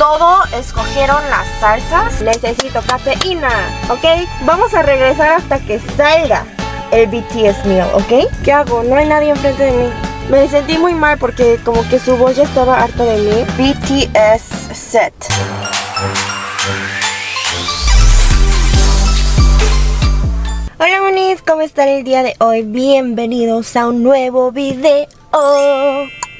todo escogieron las salsas. Necesito cafeína, ¿ok? Vamos a regresar hasta que salga el BTS meal, ¿ok? ¿Qué hago? No hay nadie enfrente de mí. Me sentí muy mal porque como que su voz ya estaba harta de mí. BTS set. Hola monis, ¿cómo están el día de hoy? Bienvenidos a un nuevo video.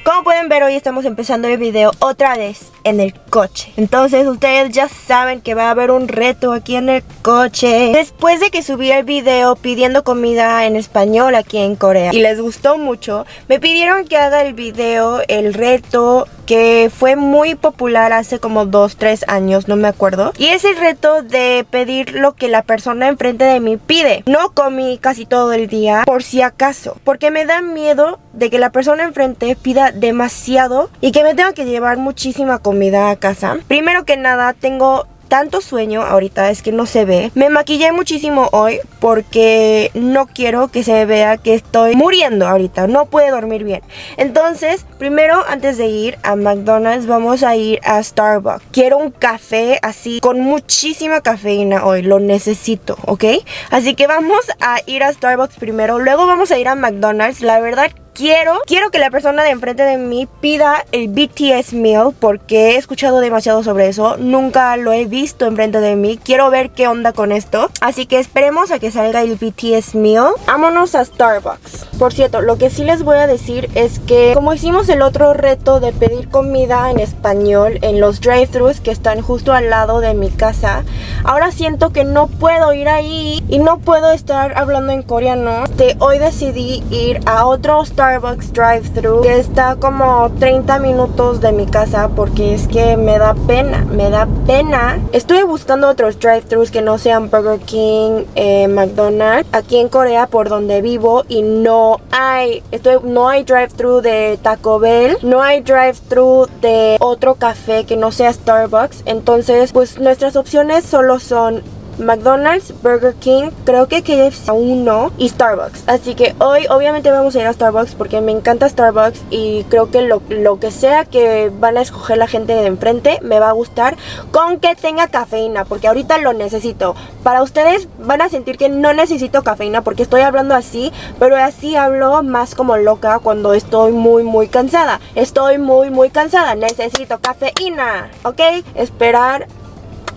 Como pueden ver, hoy estamos empezando el video otra vez en el coche. Entonces ustedes ya saben que va a haber un reto aquí en el coche. Después de que subí el video pidiendo comida en español aquí en Corea y les gustó mucho, me pidieron que haga el video, el reto que fue muy popular hace como 2-3 años, no me acuerdo. Y es el reto de pedir lo que la persona enfrente de mí pide. No comí casi todo el día, por si acaso, porque me da miedo de que la persona enfrente pida demasiado y que me tenga que llevar muchísima comida a casa. Primero que nada, tengo tanto sueño ahorita, es que no se ve. Me maquillé muchísimo hoy porque no quiero que se vea que estoy muriendo ahorita. No puedo dormir bien. Entonces, primero, antes de ir a McDonald's, vamos a ir a Starbucks. Quiero un café así, con muchísima cafeína hoy. Lo necesito, ¿ok? Así que vamos a ir a Starbucks primero. Luego vamos a ir a McDonald's. La verdad, Quiero que la persona de enfrente de mí pida el BTS meal porque he escuchado demasiado sobre eso. Nunca lo he visto enfrente de mí. Quiero ver qué onda con esto. Así que esperemos a que salga el BTS meal. Vámonos a Starbucks. Por cierto, lo que sí les voy a decir es que como hicimos el otro reto de pedir comida en español en los drive-thrus que están justo al lado de mi casa, ahora siento que no puedo ir ahí y no puedo estar hablando en coreano. Hoy decidí ir a otro Starbucks drive-thru que está como 30 minutos de mi casa porque es que me da pena. Estoy buscando otros drive-thrus que no sean Burger King, McDonald's, aquí en Corea por donde vivo, y no hay drive-thru de Taco Bell, no hay drive-thru de otro café que no sea Starbucks. Entonces pues nuestras opciones solo son McDonald's, Burger King, creo que KFC aún no, y Starbucks. Así que hoy obviamente vamos a ir a Starbucks porque me encanta Starbucks y creo que lo que sea que van a escoger la gente de enfrente me va a gustar, con que tenga cafeína, porque ahorita lo necesito. Para ustedes van a sentir que no necesito cafeína porque estoy hablando así, pero así hablo más como loca cuando estoy muy cansada. Necesito cafeína, ¿ok? Esperar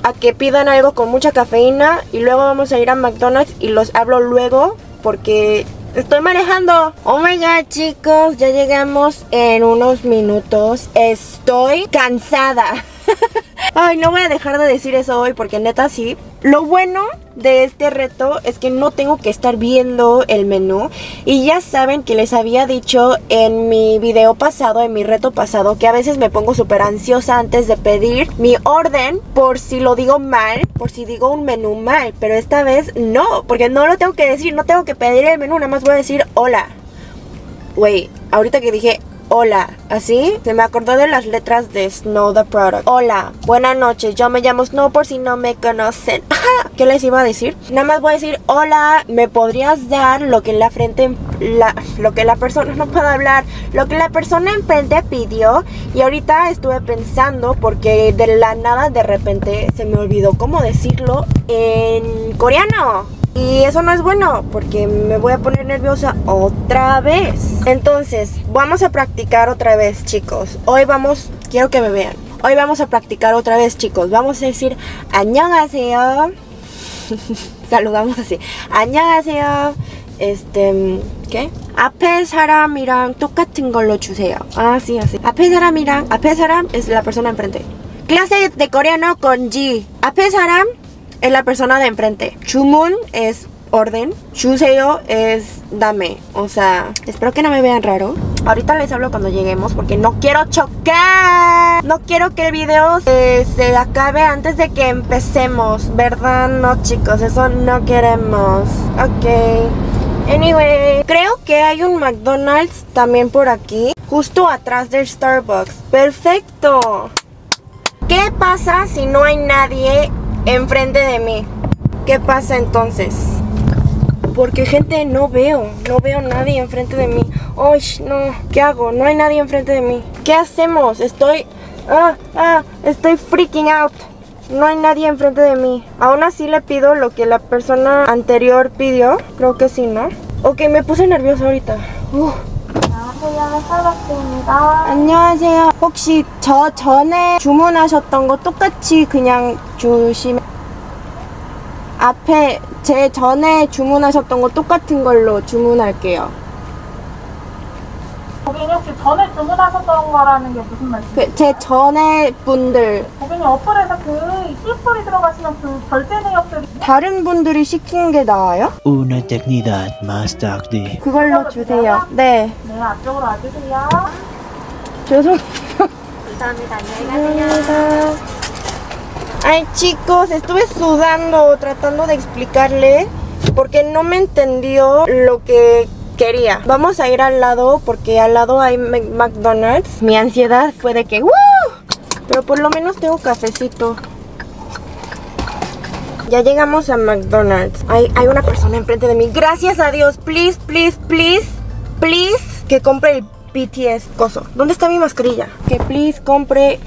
a que pidan algo con mucha cafeína y luego vamos a ir a McDonald's y los hablo luego porque estoy manejando. Oh my god, chicos, ya llegamos en unos minutos. Estoy cansada. Ay, no voy a dejar de decir eso hoy porque neta sí. Lo bueno de este reto es que no tengo que estar viendo el menú. Y ya saben que les había dicho en mi video pasado, en mi reto pasado, que a veces me pongo súper ansiosa antes de pedir mi orden por si lo digo mal, por si digo un menú mal. Pero esta vez no, porque no lo tengo que decir, no tengo que pedir el menú, nada más voy a decir hola. Güey, ahorita que dije hola, así, se me acordó de las letras de Snow the Product. Hola, buenas noches, yo me llamo Snow por si no me conocen. ¿Qué les iba a decir? Nada más voy a decir hola, ¿me podrías dar lo que la persona enfrente pidió? Y ahorita estuve pensando porque de la nada de repente se me olvidó cómo decirlo en coreano. Y eso no es bueno porque me voy a poner nerviosa otra vez. Entonces, vamos a practicar otra vez, chicos. Quiero que me vean. Hoy vamos a practicar otra vez, chicos. Vamos a decir 안녕하세요. Saludamos así. 안녕하세요. ¿Qué? 앞에 사람이랑 똑같은 걸로 주세요. Ah, sí, así. 앞에 사람 es la persona enfrente. Clase de coreano con G. 앞에 사람 es la persona de enfrente. Chumun es orden. Chuseo es dame. O sea, espero que no me vean raro. Ahorita les hablo cuando lleguemos porque no quiero chocar. No quiero que el video se acabe antes de que empecemos, ¿verdad? No, chicos, eso no queremos. Ok. Anyway, creo que hay un McDonald's también por aquí, justo atrás del Starbucks. Perfecto. ¿Qué pasa si no hay nadie enfrente de mí? ¿Qué pasa entonces? Porque, gente, no veo nadie enfrente de mí. Ay, no, ¿qué hago? No hay nadie enfrente de mí. ¿Qué hacemos? Estoy Estoy freaking out. No hay nadie enfrente de mí. Aún así le pido lo que la persona anterior pidió. Creo que sí, ¿no? Ok, me puse nerviosa ahorita. 안녕하세요. 혹시 저 전에 주문하셨던 거 똑같이 그냥 주시면 앞에 제 전에 주문하셨던 거 똑같은 걸로 주문할게요. 고객님 혹시 전에 주문하셨던 거라는 게 무슨 말씀이세요? 제 전에 분들. 고객님 어플에서 그 시스토리 들어가시면 그 결제 내역들이 다른 분들이 시킨 게 나와요? Una tecnidad más tarde. 그걸로 주세요. 네. 네, 앞쪽으로 와주세요. 죄송해요. 감사합니다. 안녕히 가세요. Ay chicos, estuve sudando tratando de explicarle porque no me entendió lo que quería. Vamos a ir al lado porque al lado hay McDonald's. Mi ansiedad fue de que ¡woo! Pero por lo menos tengo cafecito. Ya llegamos a McDonald's. Hay una persona enfrente de mí. Gracias a Dios, please, please, please, please, que compre el BTS coso. ¿Dónde está mi mascarilla? Que please compre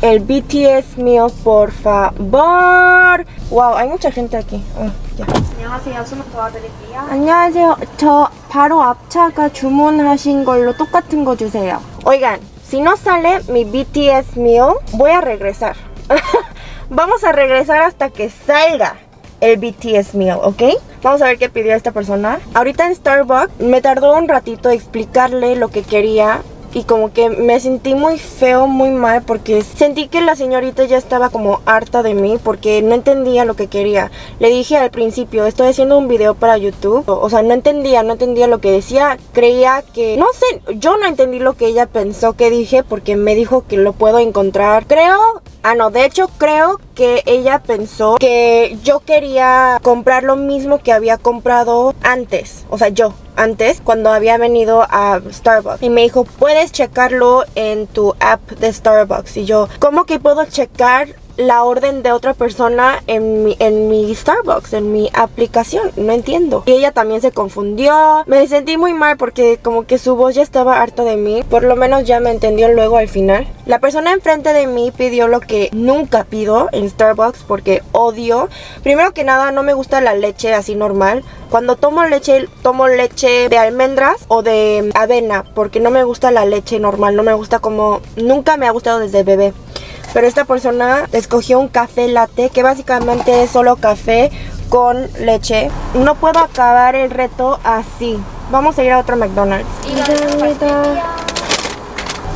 el BTS meal, por favor. Wow, hay mucha gente aquí. Ya. 안녕하세요. 수문 도와드릴게요. 안녕하세요. 저 바로 앞차가 주문하신 걸로 똑같은 거 주세요. Oigan, si no sale mi BTS meal, voy a regresar. Vamos a regresar hasta que salga el BTS meal, ¿ok? Vamos a ver qué pidió esta persona. Ahorita en Starbucks me tardó un ratito explicarle lo que quería. Y como que me sentí muy feo, muy mal, porque sentí que la señorita ya estaba como harta de mí porque no entendía lo que quería. Le dije al principio, estoy haciendo un video para YouTube. O sea, no entendía lo que decía. Creía que... No sé, yo no entendí lo que ella pensó que dije porque me dijo que lo puedo encontrar. De hecho creo que ella pensó que yo quería comprar lo mismo que había comprado antes. O sea, yo antes cuando había venido a Starbucks y me dijo, puedes checarlo en tu app de Starbucks. Y yo, ¿cómo que puedo checar la orden de otra persona en mi Starbucks, en mi aplicación? No entiendo. Y ella también se confundió. Me sentí muy mal porque como que su voz ya estaba harta de mí. Por lo menos ya me entendió luego al final. La persona enfrente de mí pidió lo que nunca pido en Starbucks porque odio. Primero que nada, no me gusta la leche así normal. Cuando tomo leche de almendras o de avena porque no me gusta la leche normal. No me gusta como... Nunca me ha gustado desde bebé. Pero esta persona escogió un café latte, que básicamente es solo café con leche. No puedo acabar el reto así. Vamos a ir a otro McDonald's.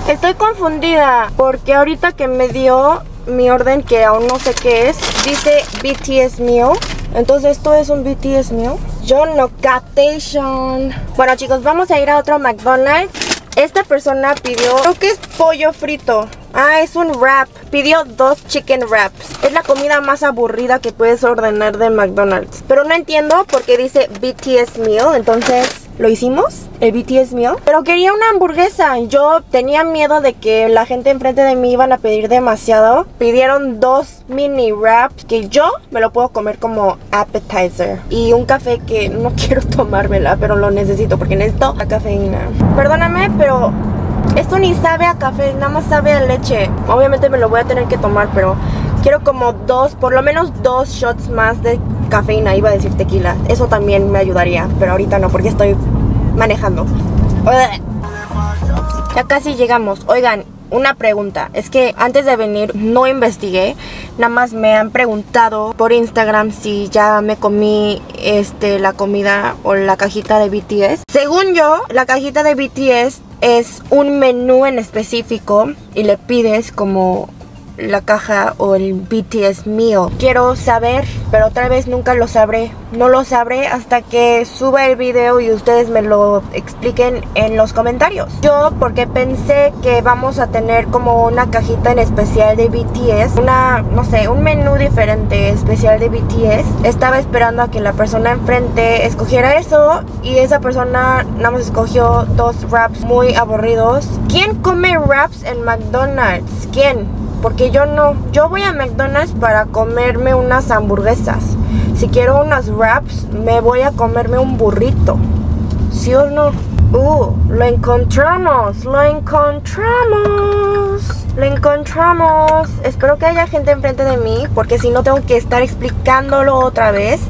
Estoy confundida porque ahorita que me dio mi orden, que aún no sé qué es, dice BTS meal. Entonces, ¿esto es un BTS meal? Yo no captation. Bueno chicos, vamos a ir a otro McDonald's. Esta persona pidió, creo que es pollo frito. Ah, es un wrap. Pidió 2 chicken wraps. Es la comida más aburrida que puedes ordenar de McDonald's. Pero no entiendo porque dice BTS meal. Entonces, ¿lo hicimos? El BTS meal. Pero quería una hamburguesa. Yo tenía miedo de que la gente enfrente de mí iban a pedir demasiado. Pidieron 2 mini wraps que yo me lo puedo comer como appetizer. Y un café que no quiero tomármela, pero lo necesito porque necesito la cafeína. Perdóname, pero... esto ni sabe a café, nada más sabe a leche. Obviamente me lo voy a tener que tomar, pero quiero como 2, por lo menos 2 shots más de cafeína. Iba a decir tequila, eso también me ayudaría, pero ahorita no, porque estoy manejando. Ya casi llegamos. Oigan, una pregunta, es que antes de venir no investigué, nada más me han preguntado por Instagram si ya me comí la comida o la cajita de BTS. Según yo, la cajita de BTS es un menú en específico y le pides como la caja o el BTS meal. Quiero saber, pero tal vez nunca lo sabré. No lo sabré hasta que suba el video y ustedes me lo expliquen en los comentarios. Yo porque pensé que vamos a tener como una cajita en especial de BTS, no sé, un menú diferente especial de BTS. Estaba esperando a que la persona enfrente escogiera eso y esa persona nada más escogió 2 wraps muy aburridos. ¿Quién come wraps en McDonald's? ¿Quién? Porque yo no. Yo voy a McDonald's para comerme unas hamburguesas. Si quiero unas wraps, me voy a comerme un burrito. ¿Sí o no? ¡Lo encontramos! ¡Lo encontramos! Lo encontramos. Espero que haya gente enfrente de mí, porque si no tengo que estar explicándolo otra vez.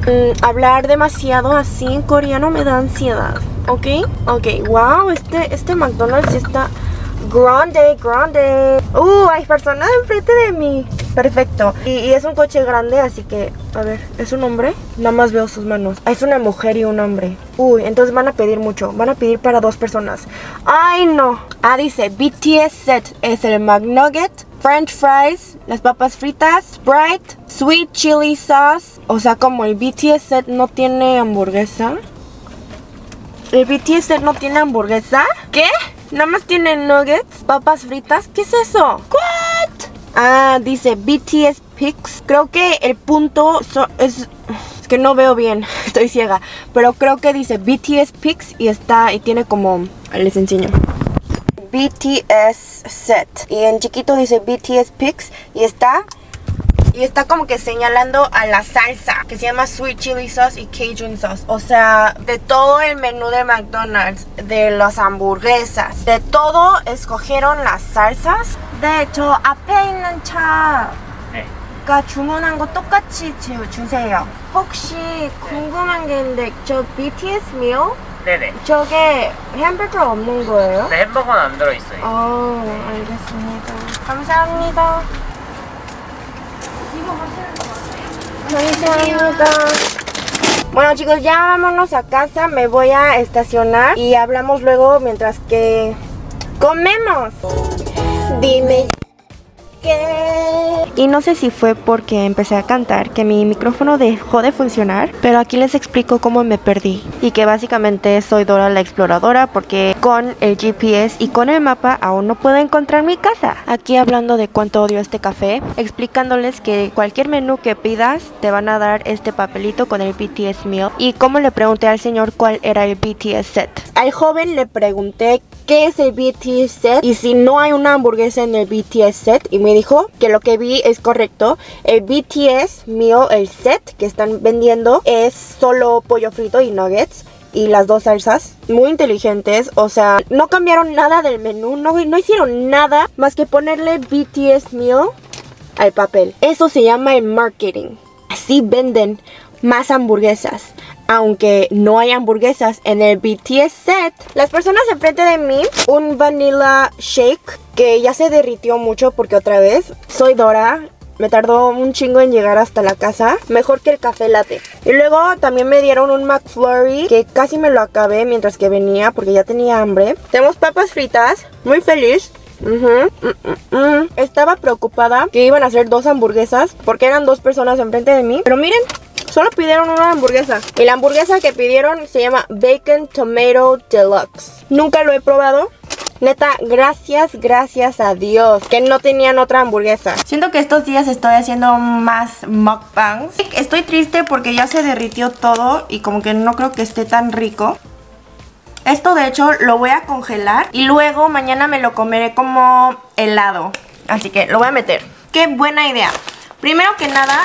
Hablar demasiado así en coreano me da ansiedad. ¿Ok? Ok. Wow, este McDonald's está grande, grande. Hay personas enfrente de mí. Perfecto. Y es un coche grande, así que... A ver, ¿es un hombre? Nada más veo sus manos. Es una mujer y un hombre. Entonces van a pedir mucho. Van a pedir para dos personas. ¡Ay, no! Dice BTS set. Es el McNugget, French fries, las papas fritas, Sprite, Sweet Chili Sauce. O sea, como el BTS set no tiene hamburguesa. ¿El BTS set no tiene hamburguesa? ¿Qué? Nada más tiene nuggets, papas fritas. ¿Qué es eso? ¿What? Dice BTS Pics. Creo que el punto es que no veo bien. Estoy ciega. Pero creo que dice BTS Pics y tiene como... Les enseño. BTS set. Y en chiquito dice BTS Pics y está como que señalando a la salsa, que se llama Sweet Chili Sauce y Cajun Sauce. O sea, de todo el menú de McDonald's, de las hamburguesas, de todo, escogieron las salsas. De hecho, 앞에 있는 차가 주문한 거 똑같이 주세요. 혹시 궁금한 게 있는데, 저 BTS meal? 네네. 저게 햄버거 없는 거예요? 네, 햄버거는 안 들어있어요. 알겠습니다. 감사합니다. Bueno, chicos, ya vámonos a casa. Me voy a estacionar y hablamos luego mientras que comemos. Dime qué. Y no sé si fue porque empecé a cantar que mi micrófono dejó de funcionar, pero aquí les explico cómo me perdí y que básicamente soy Dora la exploradora, porque con el GPS y con el mapa aún no puedo encontrar mi casa. Aquí hablando de cuánto odio este café, explicándoles que cualquier menú que pidas te van a dar este papelito con el BTS meal, y como le pregunté al señor cuál era el BTS set. Al joven le pregunté qué es el BTS set y si no hay una hamburguesa en el BTS set, y me dijo que lo que vi es correcto. El BTS meal, el set que están vendiendo, es solo pollo frito y nuggets y las dos salsas. Muy inteligentes, o sea, no cambiaron nada del menú, no hicieron nada más que ponerle BTS meal al papel. Eso se llama el marketing. Así venden más hamburguesas, aunque no hay hamburguesas en el BTS set. Las personas enfrente de mí, un Vanilla Shake que ya se derritió mucho porque otra vez soy Dora. Me tardó un chingo en llegar hasta la casa. Mejor que el café latte. Y luego también me dieron un McFlurry, que casi me lo acabé mientras que venía, porque ya tenía hambre. Tenemos papas fritas. Muy feliz. Estaba preocupada que iban a hacer dos hamburguesas, porque eran dos personas enfrente de mí. Pero miren, solo pidieron una hamburguesa. Y la hamburguesa que pidieron se llama Bacon Tomato Deluxe. Nunca lo he probado. Neta, gracias a Dios que no tenían otra hamburguesa. Siento que estos días estoy haciendo más mukbangs. Estoy triste porque ya se derritió todo y como que no creo que esté tan rico. Esto de hecho lo voy a congelar y luego mañana me lo comeré como helado. Así que lo voy a meter. ¡Qué buena idea! Primero que nada,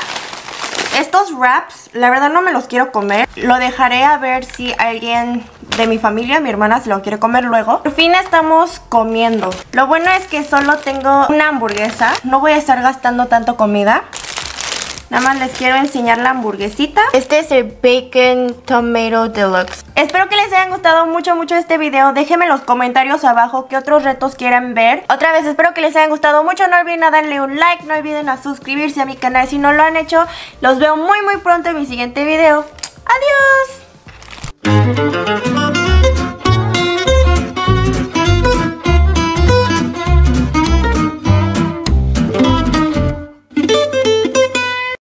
estos wraps, la verdad no me los quiero comer. Lo dejaré a ver si alguien de mi familia, mi hermana, se lo quiere comer luego. Por fin estamos comiendo. Lo bueno es que solo tengo una hamburguesa. No voy a estar gastando tanto comida. Nada más les quiero enseñar la hamburguesita. Este es el Bacon Tomato Deluxe. Espero que les hayan gustado mucho este video. Déjenme en los comentarios abajo qué otros retos quieren ver. Otra vez, espero que les hayan gustado mucho. No olviden a darle un like. No olviden a suscribirse a mi canal si no lo han hecho. Los veo muy pronto en mi siguiente video. ¡Adiós!